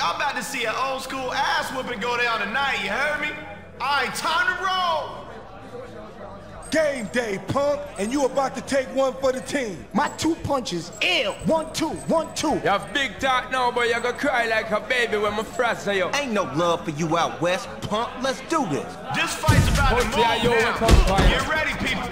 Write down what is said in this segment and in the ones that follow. Y'all about to see an old school ass whooping go down tonight, you heard me? All right, time to roll. Game day, punk, and you about to take one for the team. My two punches, ill. 1, 2, 1, 2. You have big talk now, but you gonna cry like a baby when my frats are you. Ain't no love for you out west, punk. Let's do this. This fight's about to move now. Get ready, people.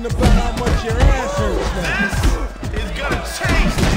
About how much your ass hurts now. This is gonna change things.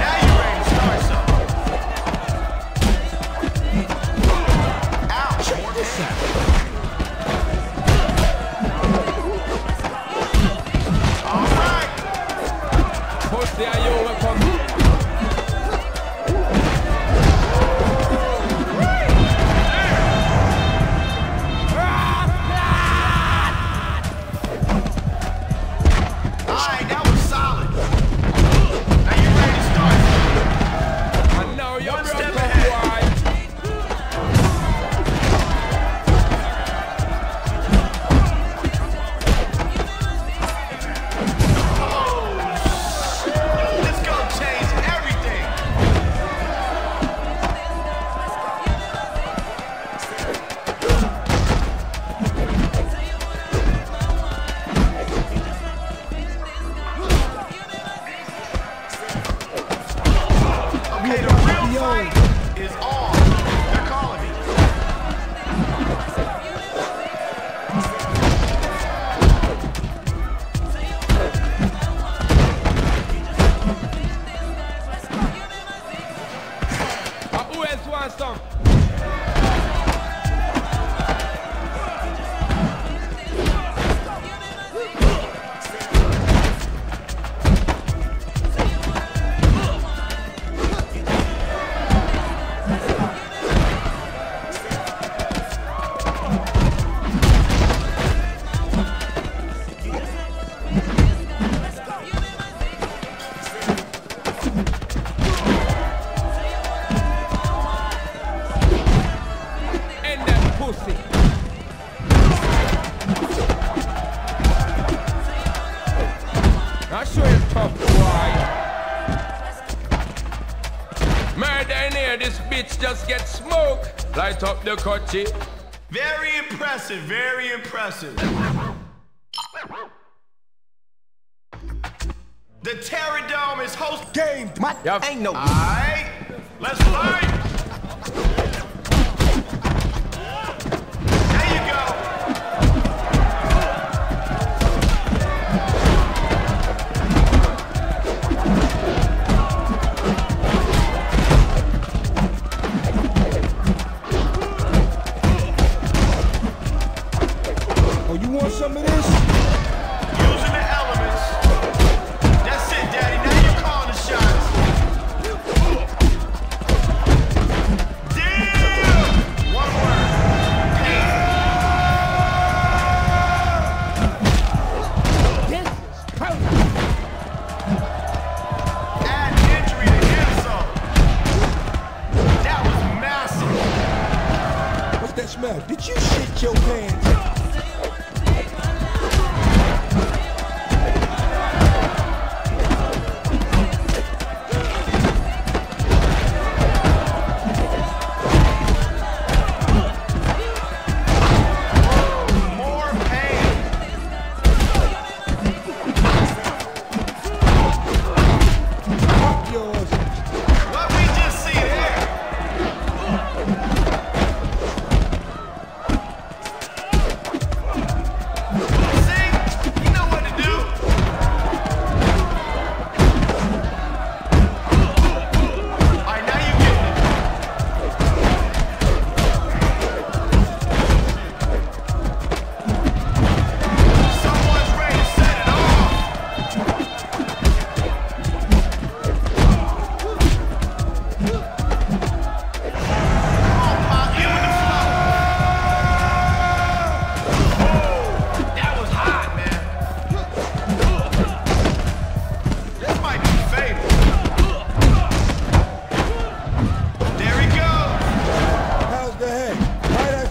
Now you're ready to start something. Ouch. Check this out. All right. Push the IO weapon. I sure it's tough to ride. bitch just get smoked. Light up the cutty. Very impressive, very impressive. The Terradome is host game. Yep. Ain't no. All right, let's fight. There you go. Oh, you want some of this? Using the elements. That's it, Daddy. Now you're calling the shots. Damn! One word. Damn! This is perfect. Add injury to insult. That was massive. What's that smell? Did you shit your pants?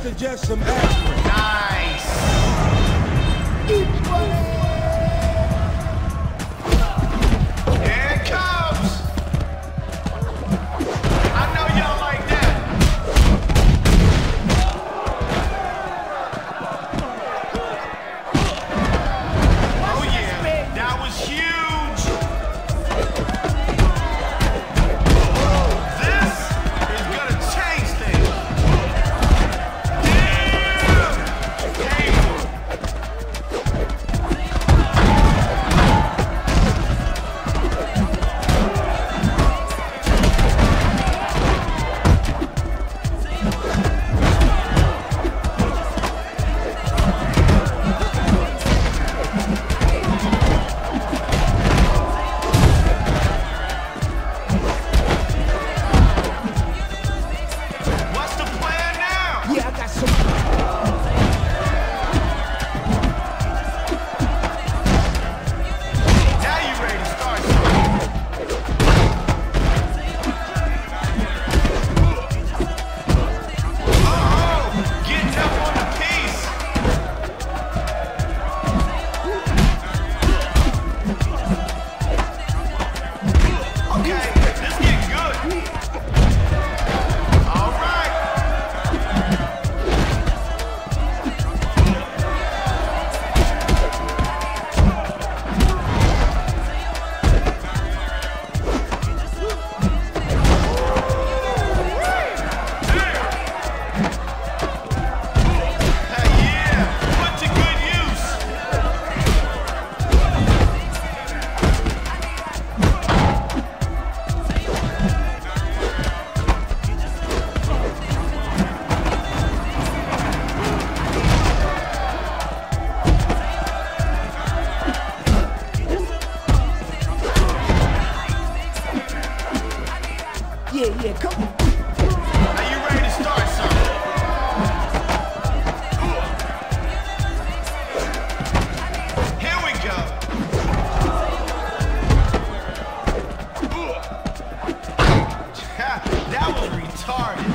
Suggest some aspirin. Nice. Here it comes. I know y'all like that. Oh yeah, that was huge. Yeah, come on. Are you ready to start something? Here we go. That was retarded.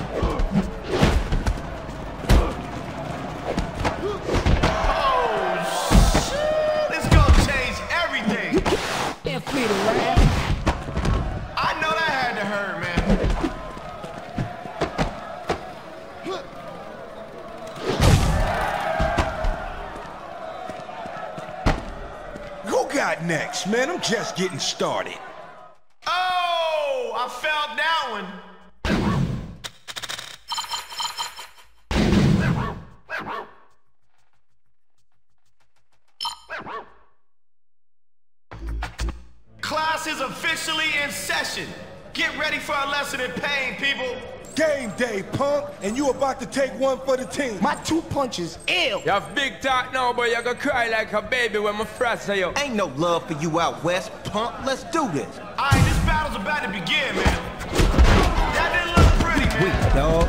Oh, shit. It's gonna change everything. They're free to laugh. I know that had to hurt, man. got next, man? I'm just getting started. Oh, I found that one. Class is officially in session. Get ready for a lesson in pain, people. Game day, punk, and you about to take one for the team. My two punches, ill. You have big talk now, but you're gonna cry like a baby when my frats are you. Ain't no love for you out west, punk. Let's do this. All right, this battle's about to begin, man. That didn't look pretty, man. Weak, dog.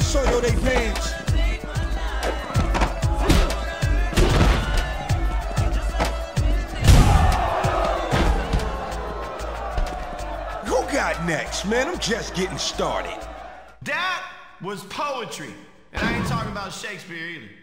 Soil their pants. Who got next, man? I'm just getting started. That was poetry. And I ain't talking about Shakespeare either.